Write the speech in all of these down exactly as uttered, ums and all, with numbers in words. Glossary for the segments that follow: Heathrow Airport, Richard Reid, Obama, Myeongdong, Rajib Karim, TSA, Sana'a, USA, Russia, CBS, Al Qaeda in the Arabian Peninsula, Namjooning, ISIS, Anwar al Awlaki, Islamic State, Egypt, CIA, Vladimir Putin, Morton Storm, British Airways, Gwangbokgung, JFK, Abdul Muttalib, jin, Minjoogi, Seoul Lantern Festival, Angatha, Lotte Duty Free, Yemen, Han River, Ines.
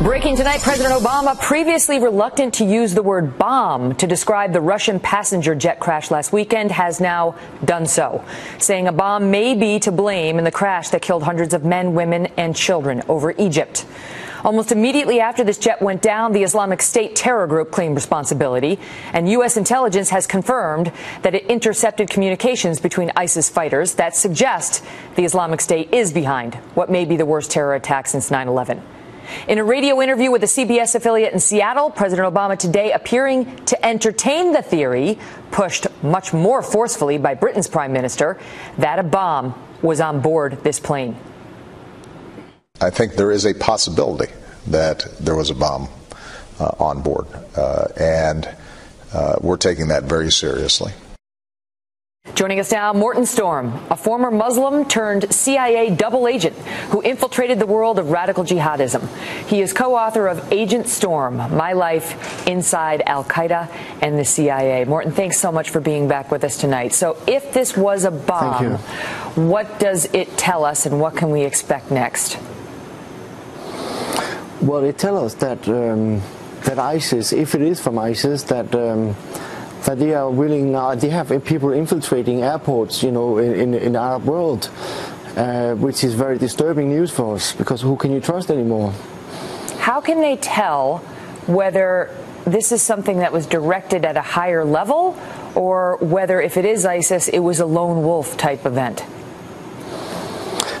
Breaking tonight, President Obama, previously reluctant to use the word bomb to describe the Russian passenger jet crash last weekend, has now done so, saying a bomb may be to blame in the crash that killed hundreds of men, women, and children over Egypt. Almost immediately after this jet went down, the Islamic State terror group claimed responsibility, and U S intelligence has confirmed that it intercepted communications between ISIS fighters that suggest the Islamic State is behind what may be the worst terror attack since nine eleven. In a radio interview with a C B S affiliate in Seattle, President Obama today appearing to entertain the theory, pushed much more forcefully by Britain's prime minister, that a bomb was on board this plane. I think there is a possibility that there was a bomb uh, on board, uh, and uh, we're taking that very seriously. Joining us now, Morton Storm, a former Muslim turned C I A double agent who infiltrated the world of radical jihadism. He is co-author of Agent Storm, My Life Inside Al Qaeda and the C I A. Morton, thanks so much for being back with us tonight. So if this was a bomb, what does it tell us and what can we expect next? Well, it tells us that, um, that ISIS, if it is from ISIS, that... Um, that they are willing now, uh, they have people infiltrating airports, you know, in, in, in the Arab world, uh, which is very disturbing news for us, because who can you trust anymore? How can they tell whether this is something that was directed at a higher level, or whether if it is ISIS, it was a lone wolf type event?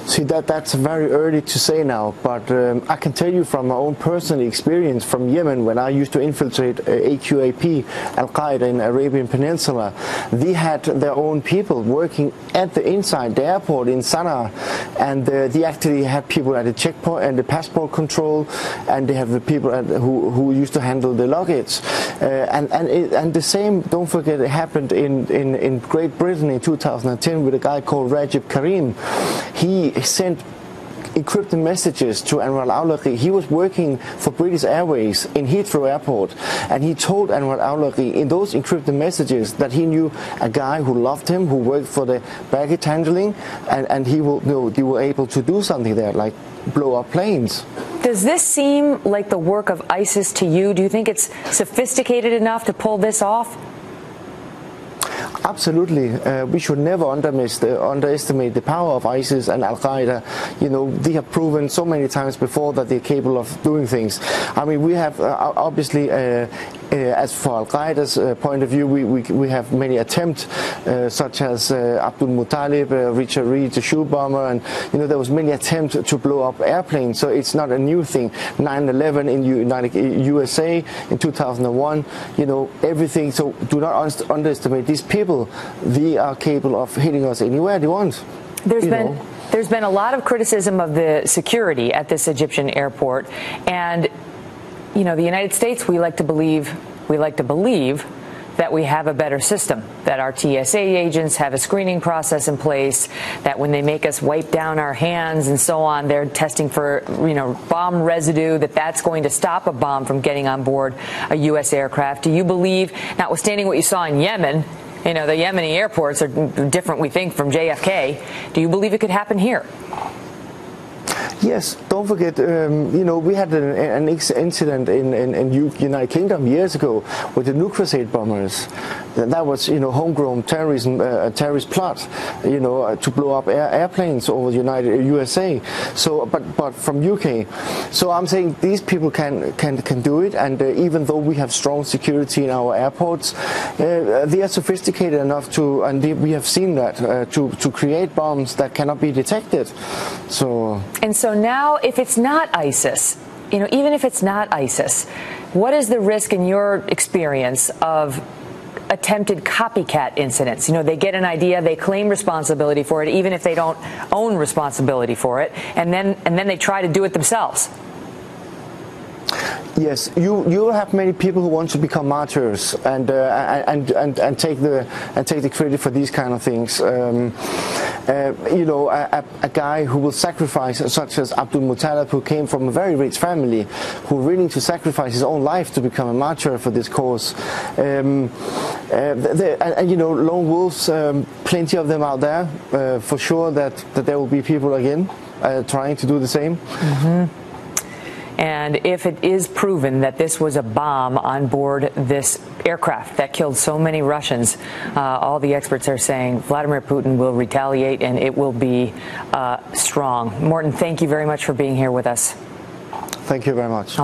See, that, that's very early to say now, but um, I can tell you from my own personal experience from Yemen, when I used to infiltrate uh, A Q A P, Al Qaeda in the Arabian Peninsula, they had their own people working at the inside the airport in Sana'a, and uh, they actually had people at the checkpoint and the passport control, and they have the people at, who, who used to handle the luggage. Uh, and, and, it, and the same, don't forget, it happened in, in, in Great Britain in two thousand ten with a guy called Rajib Karim. He sent encrypted messages to Anwar al Awlaki. He was working for British Airways in Heathrow Airport, and he told Anwar al Awlaki in those encrypted messages that he knew a guy who loved him, who worked for the baggage handling, and, and he will, you know, they were able to do something there, like blow up planes. Does this seem like the work of ISIS to you? Do you think it's sophisticated enough to pull this off? Absolutely. Uh, we should never underestimate the power of ISIS and Al-Qaeda. You know, they have proven so many times before that they're capable of doing things. I mean, we have uh, obviously, uh, uh, as for Al-Qaeda's uh, point of view, we, we, we have many attempts, uh, such as uh, Abdul Muttalib, uh, Richard Reid, the shoe bomber, and, you know, there was many attempts to blow up airplanes, so it's not a new thing. nine eleven in United U S A in two thousand one, you know, everything, so do not un underestimate these people. They are capable of hitting us anywhere they want. There's been know. there's been a lot of criticism of the security at this Egyptian airport, and you know, the United States, we like to believe we like to believe that we have a better system, that our T S A agents have a screening process in place, that when they make us wipe down our hands and so on, they're testing for, you know, bomb residue, that that's going to stop a bomb from getting on board a U S aircraft. Do you believe, notwithstanding what you saw in Yemen, you know, the Yemeni airports are different, we think, from J F K. Do you believe it could happen here? Yes, don't forget, um, you know, we had an, an incident in, in, in United Kingdom years ago with the new Crusade bombers. That was, you know, homegrown terrorism, uh, a terrorist plot, you know, uh, to blow up air, airplanes over the United U S A. So, but but from U K. So I'm saying these people can can can do it, and uh, even though we have strong security in our airports, uh, they are sophisticated enough to, and they, we have seen that uh, to to create bombs that cannot be detected. So. And so. So now, if it's not ISIS, you know, even if it's not ISIS, what is the risk in your experience of attempted copycat incidents? You know, they get an idea, they claim responsibility for it, even if they don't own responsibility for it, and then and then they try to do it themselves. Yes, you you have many people who want to become martyrs and uh, and and and take the and take the credit for these kind of things. Um, uh, you know, a, a guy who will sacrifice, such as Abdul Muttalib, who came from a very rich family, who willing to sacrifice his own life to become a martyr for this cause. Um, uh, they, and you know, lone wolves, um, plenty of them out there. Uh, for sure that that there will be people again uh, trying to do the same. Mm-hmm. And if it is proven that this was a bomb on board this aircraft that killed so many Russians, uh, all the experts are saying Vladimir Putin will retaliate, and it will be uh, strong. Morton, thank you very much for being here with us. Thank you very much.